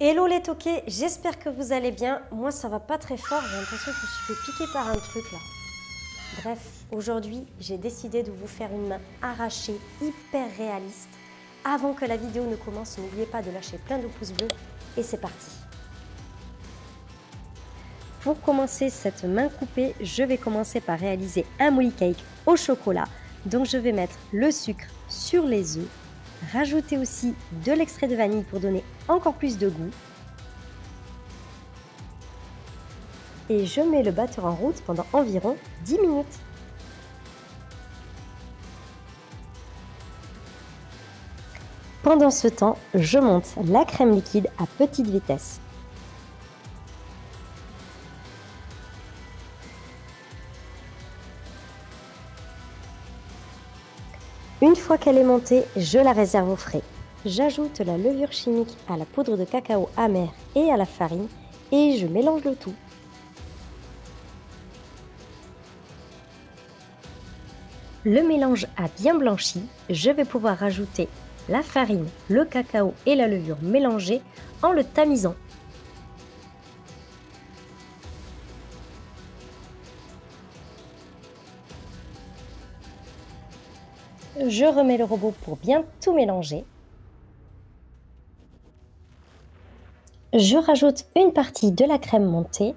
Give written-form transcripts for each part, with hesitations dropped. Hello les toqués, j'espère que vous allez bien. Moi ça va pas très fort, j'ai l'impression que je me suis fait piquer par un truc là. Bref, aujourd'hui j'ai décidé de vous faire une main arrachée, hyper réaliste. Avant que la vidéo ne commence, n'oubliez pas de lâcher plein de pouces bleus et c'est parti. Pour commencer cette main coupée, je vais commencer par réaliser un molly cake au chocolat. Donc je vais mettre le sucre sur les œufs. Rajoutez aussi de l'extrait de vanille pour donner encore plus de goût. Et je mets le batteur en route pendant environ 10 minutes. Pendant ce temps, je monte la crème liquide à petite vitesse. Une fois qu'elle est montée, je la réserve au frais. J'ajoute la levure chimique à la poudre de cacao amère et à la farine et je mélange le tout. Le mélange a bien blanchi, je vais pouvoir rajouter la farine, le cacao et la levure mélangée en le tamisant. Je remets le robot pour bien tout mélanger. Je rajoute une partie de la crème montée.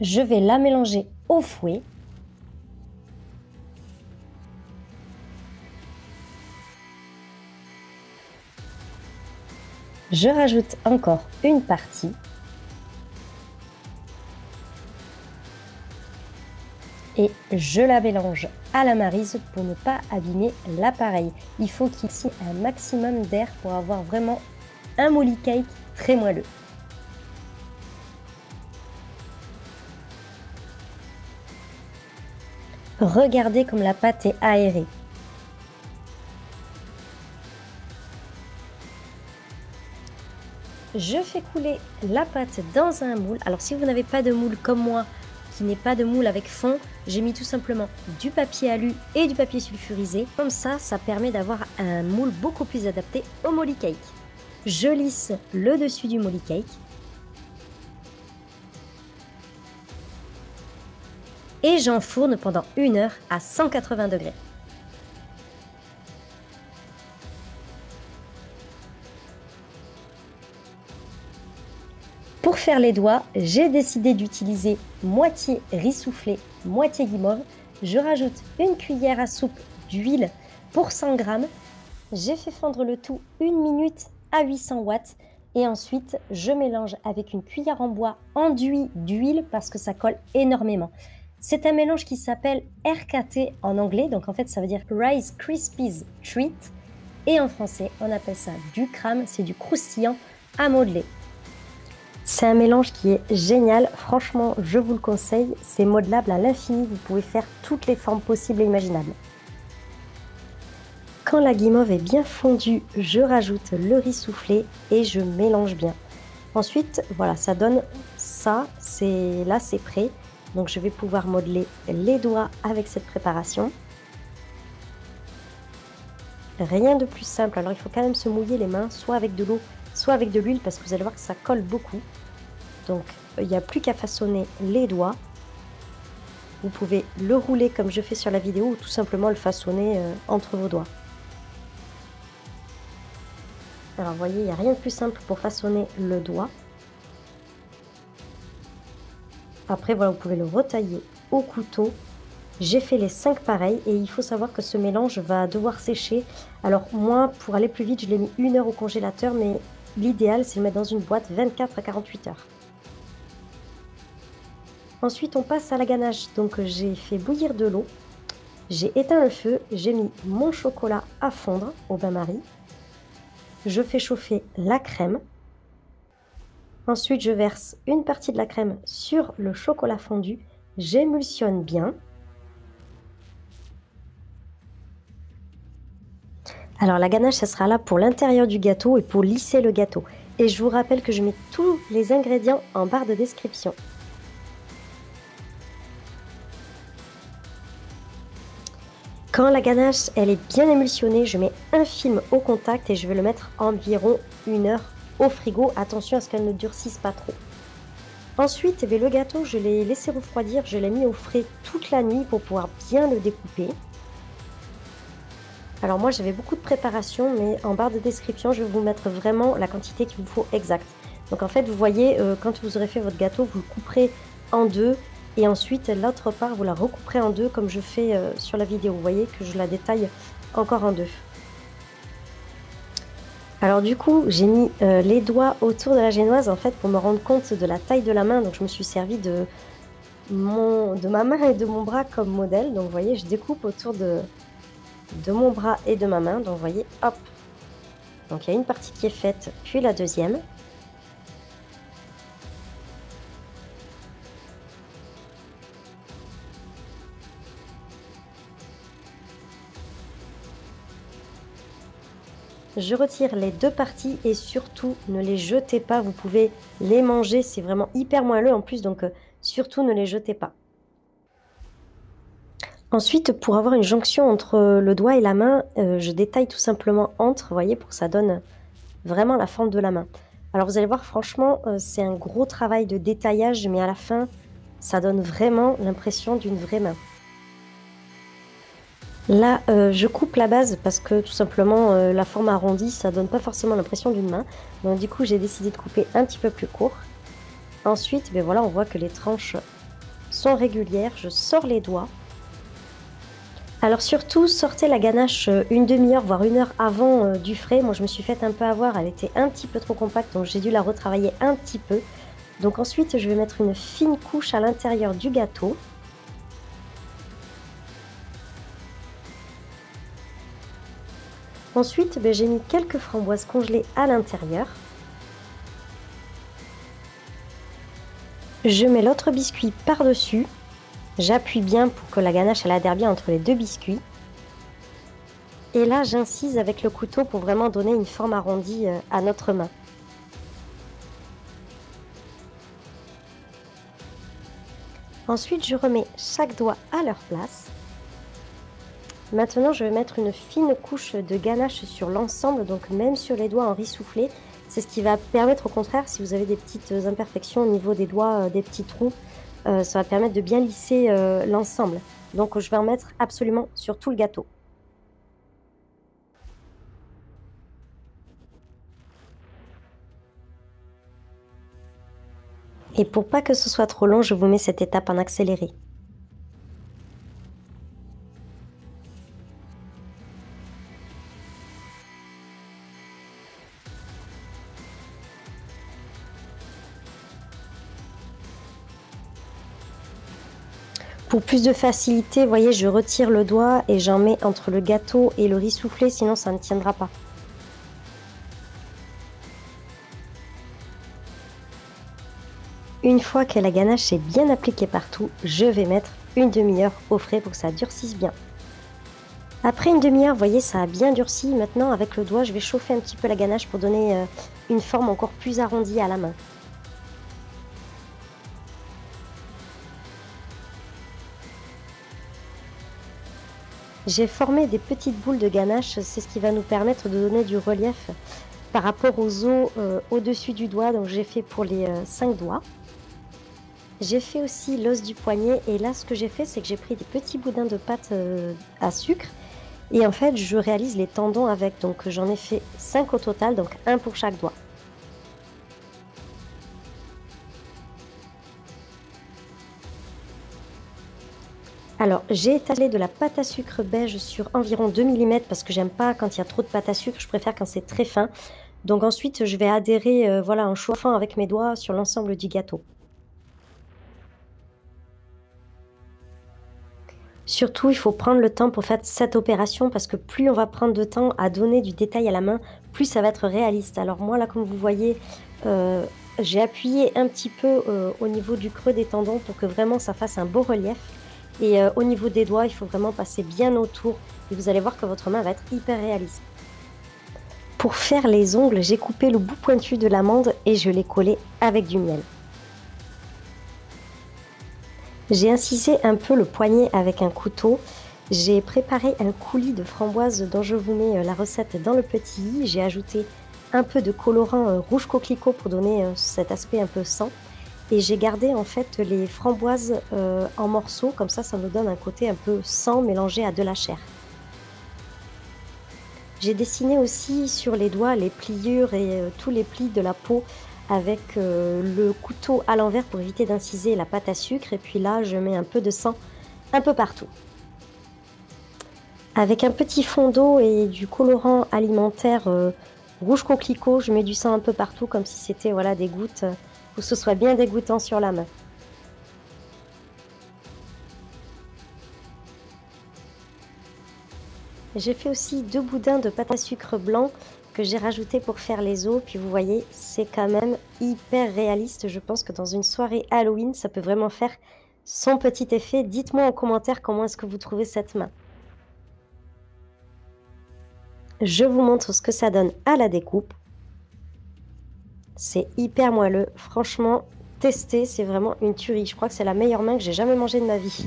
Je vais la mélanger au fouet. Je rajoute encore une partie. Et je la mélange à la maryse pour ne pas abîmer l'appareil. Il faut qu'il y ait un maximum d'air pour avoir vraiment un molly cake très moelleux. Regardez comme la pâte est aérée. Je fais couler la pâte dans un moule. Alors si vous n'avez pas de moule comme moi, qui n'est pas de moule avec fond, j'ai mis tout simplement du papier alu et du papier sulfurisé. Comme ça, ça permet d'avoir un moule beaucoup plus adapté au molly cake. Je lisse le dessus du molly cake. Et j'enfourne pendant 1 heure à 180 degrés. Pour faire les doigts, j'ai décidé d'utiliser moitié riz soufflé, moitié guimauve. Je rajoute une cuillère à soupe d'huile pour 100 g. J'ai fait fondre le tout 1 minute à 800 watts. Et ensuite, je mélange avec une cuillère en bois enduit d'huile parce que ça colle énormément. C'est un mélange qui s'appelle RKT en anglais. Donc en fait, ça veut dire Rice Krispies Treat. Et en français, on appelle ça du CRAM. C'est du croustillant à modeler. C'est un mélange qui est génial, franchement je vous le conseille, c'est modelable à l'infini, vous pouvez faire toutes les formes possibles et imaginables. Quand la guimauve est bien fondue, je rajoute le riz soufflé et je mélange bien. Ensuite, voilà, ça donne ça, là c'est prêt, donc je vais pouvoir modeler les doigts avec cette préparation. Rien de plus simple, alors il faut quand même se mouiller les mains, soit avec de l'eau, soit avec de l'huile parce que vous allez voir que ça colle beaucoup. Donc il n'y a plus qu'à façonner les doigts. Vous pouvez le rouler comme je fais sur la vidéo ou tout simplement le façonner entre vos doigts. Alors vous voyez, il n'y a rien de plus simple pour façonner le doigt. Après voilà, vous pouvez le retailler au couteau. J'ai fait les 5 pareils et il faut savoir que ce mélange va devoir sécher. Alors moi, pour aller plus vite, je l'ai mis 1 heure au congélateur, mais l'idéal c'est de le mettre dans une boîte 24 à 48 heures. Ensuite on passe à la ganache, donc j'ai fait bouillir de l'eau, j'ai éteint le feu, j'ai mis mon chocolat à fondre au bain-marie, je fais chauffer la crème, ensuite je verse une partie de la crème sur le chocolat fondu, j'émulsionne bien. Alors la ganache, ça sera là pour l'intérieur du gâteau et pour lisser le gâteau. Et je vous rappelle que je mets tous les ingrédients en barre de description. Quand la ganache elle est bien émulsionnée, je mets un film au contact et je vais le mettre environ 1 heure au frigo. Attention à ce qu'elle ne durcisse pas trop. Ensuite, eh bien, le gâteau, je l'ai laissé refroidir, je l'ai mis au frais toute la nuit pour pouvoir bien le découper. Alors moi j'avais beaucoup de préparation, mais en barre de description je vais vous mettre vraiment la quantité qu'il vous faut exacte. Donc en fait vous voyez, quand vous aurez fait votre gâteau, vous le couperez en deux et ensuite l'autre part vous la recouperez en deux comme je fais sur la vidéo. Vous voyez que je la détaille encore en deux. Alors du coup j'ai mis les doigts autour de la génoise en fait pour me rendre compte de la taille de la main, donc je me suis servi de ma main et de mon bras comme modèle. Donc vous voyez, je découpe autour de mon bras et de ma main, donc vous voyez, hop, donc il y a une partie qui est faite, puis la deuxième. Je retire les deux parties et surtout ne les jetez pas, vous pouvez les manger, c'est vraiment hyper moelleux en plus, donc surtout ne les jetez pas. Ensuite, pour avoir une jonction entre le doigt et la main, je détaille tout simplement entre, vous voyez, pour que ça donne vraiment la forme de la main. Alors vous allez voir, franchement, c'est un gros travail de détaillage, mais à la fin, ça donne vraiment l'impression d'une vraie main. Là, je coupe la base parce que tout simplement, la forme arrondie, ça donne pas forcément l'impression d'une main. Donc du coup, j'ai décidé de couper un petit peu plus court. Ensuite, ben voilà, on voit que les tranches sont régulières, je sors les doigts. Alors surtout, sortez la ganache une demi-heure, voire 1 heure avant du frais. Moi, je me suis faite un peu avoir, elle était un petit peu trop compacte, donc j'ai dû la retravailler un petit peu. Donc ensuite, je vais mettre une fine couche à l'intérieur du gâteau. Ensuite, j'ai mis quelques framboises congelées à l'intérieur. Je mets l'autre biscuit par-dessus. J'appuie bien pour que la ganache elle adhère bien entre les deux biscuits. Et là, j'incise avec le couteau pour vraiment donner une forme arrondie à notre main. Ensuite, je remets chaque doigt à leur place. Maintenant, je vais mettre une fine couche de ganache sur l'ensemble, donc même sur les doigts en rissoufflé. C'est ce qui va permettre, au contraire, si vous avez des petites imperfections au niveau des doigts, des petits trous, ça va permettre de bien lisser l'ensemble. Donc je vais en mettre absolument sur tout le gâteau. Et pour pas que ce soit trop long, je vous mets cette étape en accéléré. Pour plus de facilité, vous voyez, je retire le doigt et j'en mets entre le gâteau et le riz soufflé, sinon ça ne tiendra pas. Une fois que la ganache est bien appliquée partout, je vais mettre une demi-heure au frais pour que ça durcisse bien. Après une demi-heure, vous voyez, ça a bien durci. Maintenant, avec le doigt, je vais chauffer un petit peu la ganache pour donner une forme encore plus arrondie à la main. J'ai formé des petites boules de ganache, c'est ce qui va nous permettre de donner du relief par rapport aux os au-dessus du doigt, donc j'ai fait pour les 5 doigts. J'ai fait aussi l'os du poignet et là ce que j'ai fait c'est que j'ai pris des petits boudins de pâte à sucre et en fait je réalise les tendons avec, donc j'en ai fait 5 au total, donc un pour chaque doigt. Alors, j'ai étalé de la pâte à sucre beige sur environ 2 mm parce que j'aime pas quand il y a trop de pâte à sucre, je préfère quand c'est très fin. Donc ensuite, je vais adhérer voilà, en chauffant avec mes doigts sur l'ensemble du gâteau. Surtout, il faut prendre le temps pour faire cette opération parce que plus on va prendre de temps à donner du détail à la main, plus ça va être réaliste. Alors moi, là, comme vous voyez, j'ai appuyé un petit peu au niveau du creux des tendons pour que vraiment ça fasse un beau relief. Et au niveau des doigts, il faut vraiment passer bien autour et vous allez voir que votre main va être hyper réaliste. Pour faire les ongles, j'ai coupé le bout pointu de l'amande et je l'ai collé avec du miel. J'ai incisé un peu le poignet avec un couteau J'ai préparé un coulis de framboises dont je vous mets la recette dans le petit i. J'ai ajouté un peu de colorant rouge coquelicot pour donner cet aspect un peu sang. Et j'ai gardé en fait les framboises en morceaux, comme ça, ça nous donne un côté un peu sang mélangé à de la chair. J'ai dessiné aussi sur les doigts les pliures et tous les plis de la peau avec le couteau à l'envers pour éviter d'inciser la pâte à sucre. Et puis là, je mets un peu de sang un peu partout. Avec un petit fond d'eau et du colorant alimentaire rouge coquelicot, je mets du sang un peu partout comme si c'était voilà, des gouttes, que ce soit bien dégoûtant sur la main. J'ai fait aussi 2 boudins de pâte à sucre blanc que j'ai rajouté pour faire les os. Puis vous voyez, c'est quand même hyper réaliste. Je pense que dans une soirée Halloween, ça peut vraiment faire son petit effet. Dites-moi en commentaire comment est-ce que vous trouvez cette main. Je vous montre ce que ça donne à la découpe. C'est hyper moelleux. Franchement, testez, c'est vraiment une tuerie. Je crois que c'est la meilleure main que j'ai jamais mangée de ma vie.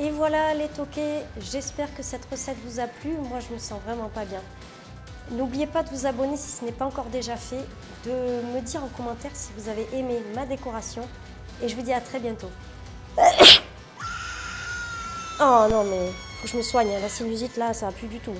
Et voilà les toquets, j'espère que cette recette vous a plu, moi je me sens vraiment pas bien. N'oubliez pas de vous abonner si ce n'est pas encore déjà fait, de me dire en commentaire si vous avez aimé ma décoration et je vous dis à très bientôt. Oh non mais faut que je me soigne, la sinusite là ça va plus du tout.